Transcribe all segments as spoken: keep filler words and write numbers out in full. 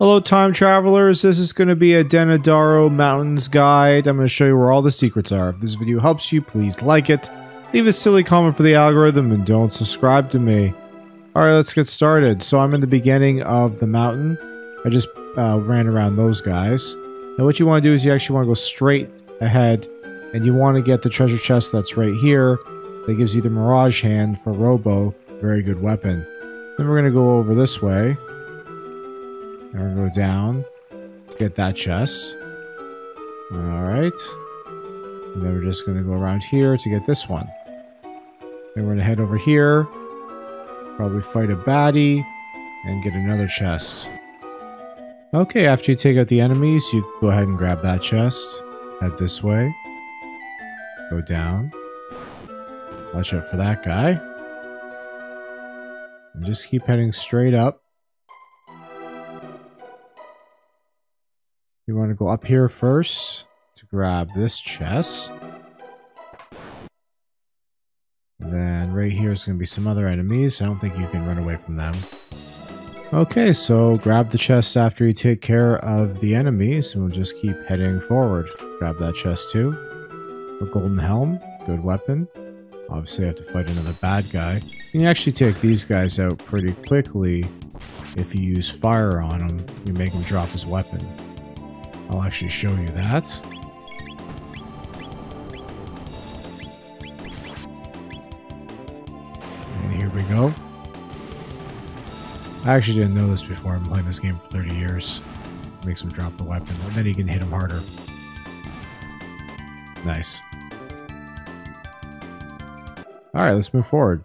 Hello, time travelers. This is going to be a Denadoro Mountains guide. I'm going to show you where all the secrets are. If this video helps you, please like it. Leave a silly comment for the algorithm and don't subscribe to me. All right, let's get started. So I'm in the beginning of the mountain. I just uh, ran around those guys. Now what you want to do is you actually want to go straight ahead and you want to get the treasure chest that's right here. That gives you the Mirage Hand for Robo. Very good weapon. Then we're going to go over this way. And we're going to go down, get that chest. Alright. And then we're just going to go around here to get this one. Then we're going to head over here, probably fight a baddie, and get another chest. Okay, after you take out the enemies, you go ahead and grab that chest. Head this way. Go down. Watch out for that guy. And just keep heading straight up. You want to go up here first to grab this chest. And then right here is going to be some other enemies. I don't think you can run away from them. Okay, so grab the chest after you take care of the enemies, and we'll just keep heading forward. Grab that chest too. A golden helm, good weapon. Obviously, I have to fight another bad guy. You can actually take these guys out pretty quickly if you use fire on them. You make him drop his weapon. I'll actually show you that. And here we go. I actually didn't know this before. I've been playing this game for thirty years. Makes him drop the weapon, and then you can hit him harder. Nice. Alright, let's move forward.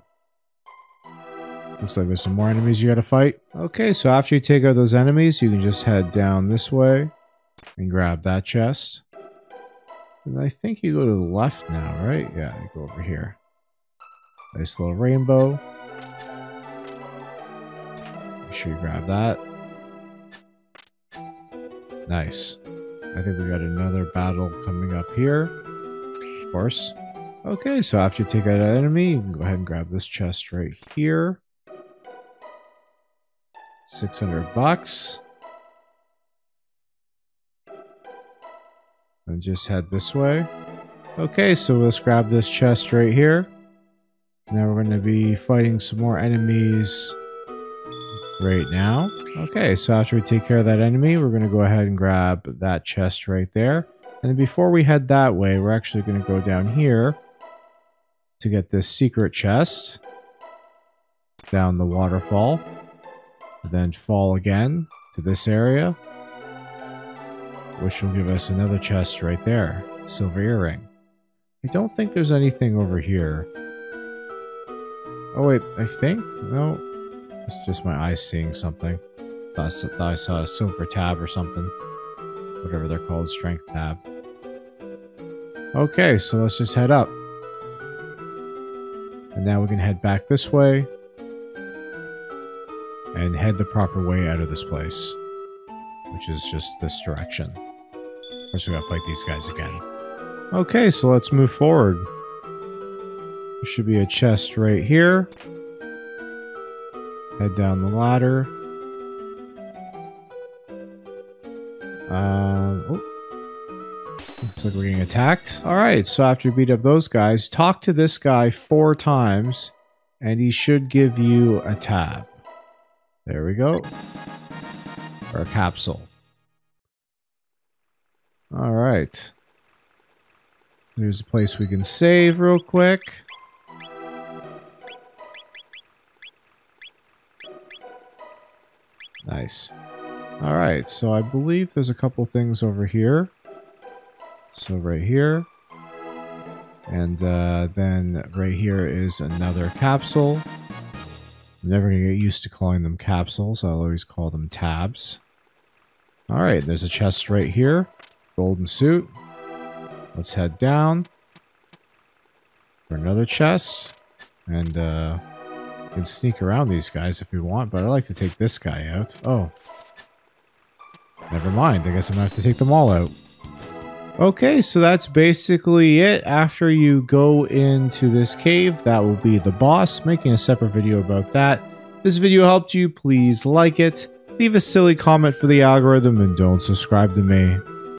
Looks like there's some more enemies you gotta fight. Okay, so after you take out those enemies, you can just head down this way. And grab that chest. And I think you go to the left now, right? Yeah, you go over here. Nice little rainbow. Make sure you grab that. Nice. I think we got another battle coming up here. Of course. Okay, so after you take out an enemy, you can go ahead and grab this chest right here. six hundred bucks. And just head this way. Okay, so let's grab this chest right here. Now we're going to be fighting some more enemies right now. Okay, so after we take care of that enemy, we're going to go ahead and grab that chest right there. And before we head that way, we're actually going to go down here to get this secret chest. Down the waterfall. And then fall again to this area. Which will give us another chest right there. Silver earring. I don't think there's anything over here. Oh wait, I think? No. It's just my eyes seeing something. I thought I saw a silver tab or something. Whatever they're called, strength tab. Okay, so let's just head up. And now we can head back this way. And head the proper way out of this place. Which is just this direction. First, we gotta fight these guys again. Okay, so let's move forward. There should be a chest right here. Head down the ladder. Um, oh. Looks like we're getting attacked. Alright, so after you beat up those guys, talk to this guy four times, and he should give you a tab. There we go. Or a capsule. Alright. There's a place we can save real quick. Nice. Alright, so I believe there's a couple things over here. So right here. And uh, then right here is another capsule. I'm never going to get used to calling them capsules. I'll always call them tabs. Alright, there's a chest right here. Golden suit. Let's head down. For another chest. And, uh... we can sneak around these guys if we want, but I like to take this guy out. Oh. Never mind. I guess I'm going to have to take them all out. Okay, so that's basically it. After you go into this cave, that will be the boss. Making a separate video about that. This video helped you, please like it. Leave a silly comment for the algorithm and don't subscribe to me.